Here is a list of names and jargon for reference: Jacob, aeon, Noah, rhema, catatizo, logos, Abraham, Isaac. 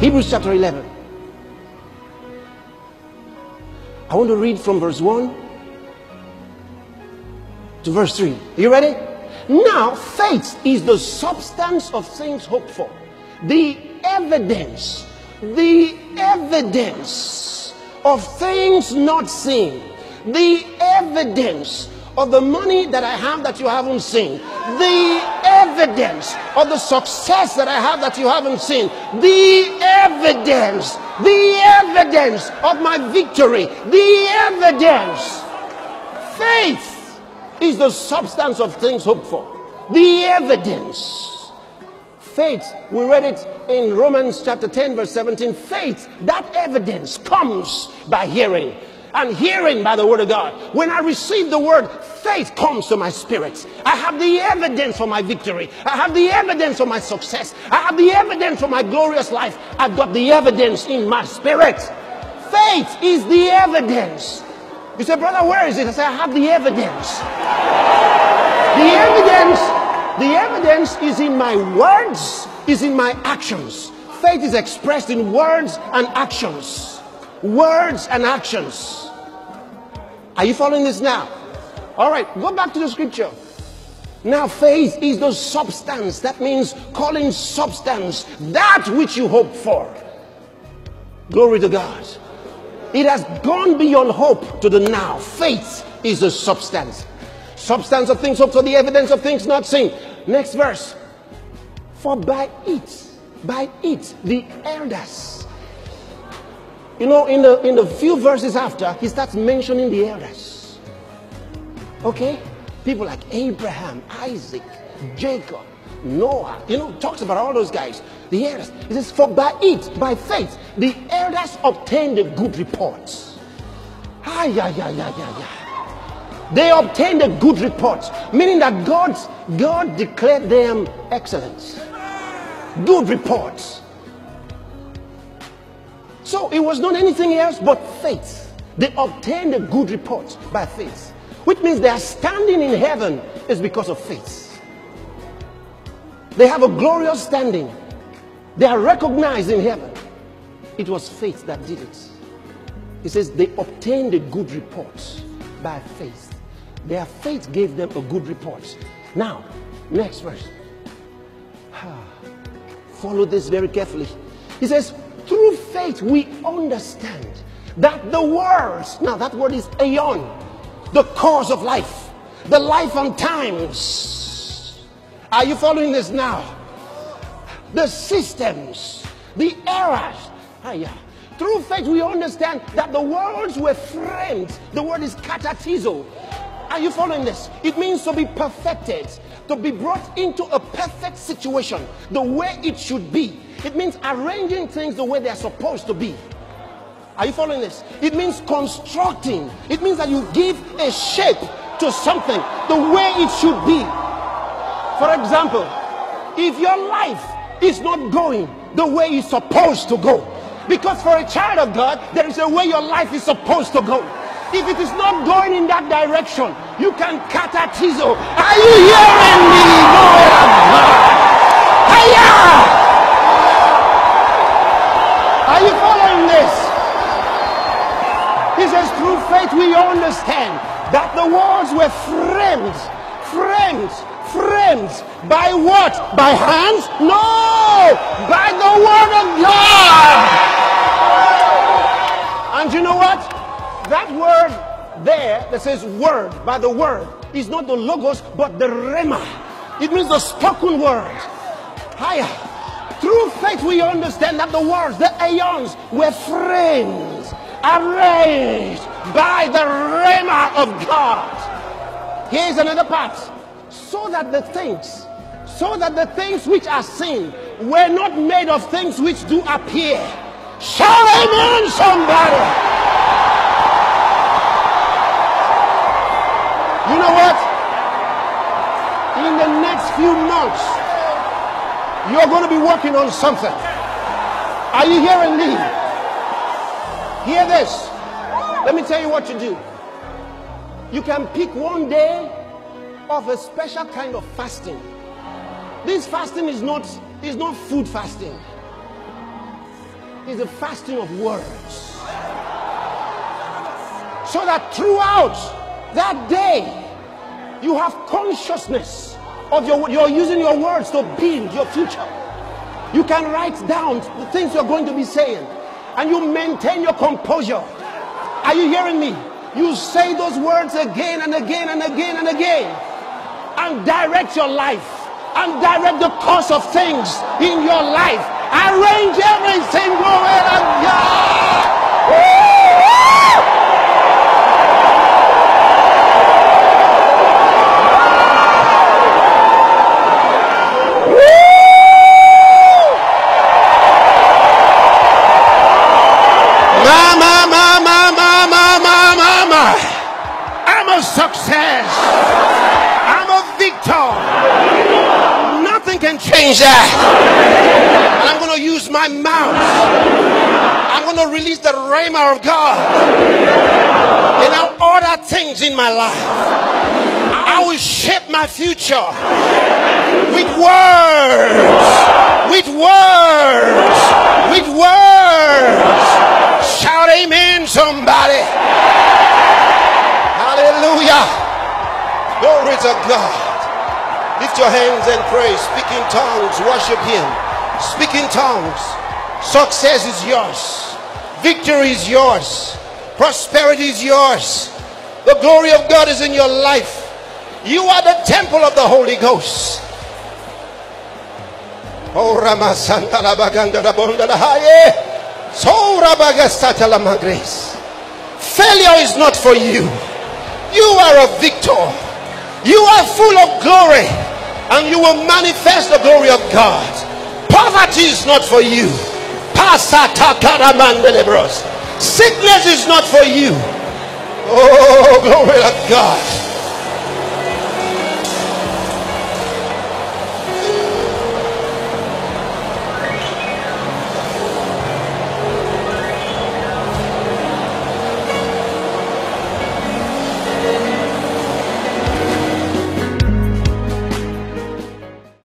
Hebrews chapter 11. I want to read from verse 1 to verse 3. Are you ready? Now, faith is the substance of things hoped for, the evidence of things not seen, the evidence of the money that I have that you haven't seen, the evidence of the success that I have that you haven't seen, the evidence of my victory, the evidence. Faith is the substance of things hoped for, the evidence. Faith, we read it in Romans chapter 10 verse 17, faith, that evidence comes by hearing, and hearing by the word of God. When I receive the word, faith comes to my spirit. I have the evidence for my victory. I have the evidence for my success. I have the evidence for my glorious life. I've got the evidence in my spirit. Faith is the evidence. You say, brother, where is it? I say, I have the evidence. The evidence is in my words, is in my actions. Faith is expressed in words and actions. Words and actions. Are you following this now? All right, go back to the scripture. Now faith is the substance, that means calling substance that which you hope for. Glory to God. It has gone beyond hope to the now. Faith is the substance. Substance of things hoped for, the evidence of things not seen. Next verse. For by it, the elders. You know, in the few verses after, he starts mentioning the elders. Okay? People like Abraham, Isaac, Jacob, Noah. You know, talks about all those guys. The elders. He says, for by faith, the elders obtained a good report. They obtained a good report. Meaning that God declared them excellent. Good report. So it was not anything else but faith. They obtained a good report by faith, which means their standing in heaven is because of faith. They have a glorious standing. They are recognized in heaven. It was faith that did it. He says they obtained a good report by faith. Their faith gave them a good report. Now, next verse. Follow this very carefully. He says, through faith we understand that the worlds, now that word is aeon, the course of life, the life and times. Are you following this now? The systems, the eras. Through faith we understand that the worlds were framed. The word is catatizo. Are you following this? It means to be perfected, to be brought into a perfect situation, the way it should be. It means arranging things the way they are supposed to be. Are you following this? It means constructing. It means that you give a shape to something the way it should be. For example, if your life is not going the way it's supposed to go, because for a child of God, there is a way your life is supposed to go. If it is not going in that direction, you can catatizo. Are you hearing me? Lord of God. Hiya! Are you following this? He says, through faith we understand that the worlds were framed. By what? By hands? No! By the word of God! And you know what? That word there that says word, by the word, is not the logos but the rhema. It means the spoken word. Higher. Through faith we understand that the words, the aeons, were framed, arranged by the rhema of God. Here's another part. So that the things which are seen were not made of things which do appear. Shout amen, somebody! You know what? In the next few months, you're going to be working on something. Are you hearing me? Hear this. Let me tell you what you do. You can pick one day of a special kind of fasting. This fasting is not food fasting. is a fasting of words. So that throughout that day, you have consciousness of you're using your words to build your future. You can write down the things you're going to be saying, and you maintain your composure. Are you hearing me? You say those words again and again and again and again, and direct your life, and direct the course of things in your life. Arrange every single way of God. Success. I'm a victor. Nothing can change that. And I'm going to use my mouth. I'm going to release the rhema of God. And I'll order things in my life. I will shape my future with words. With words. With words. Shout amen, somebody. Hallelujah. Glory to God. Lift your hands and pray. Speak in tongues. Worship Him. Speak in tongues. Success is yours. Victory is yours. Prosperity is yours. The glory of God is in your life. You are the temple of the Holy Ghost. Oh, Rama Santa la Baganda la Bonda la Haye. So Rabagastata la Magres. Failure is not for you. You are a victor. You are full of glory, and you will manifest the glory of God. Poverty is not for you. Sickness is not for you. Oh, glory to God.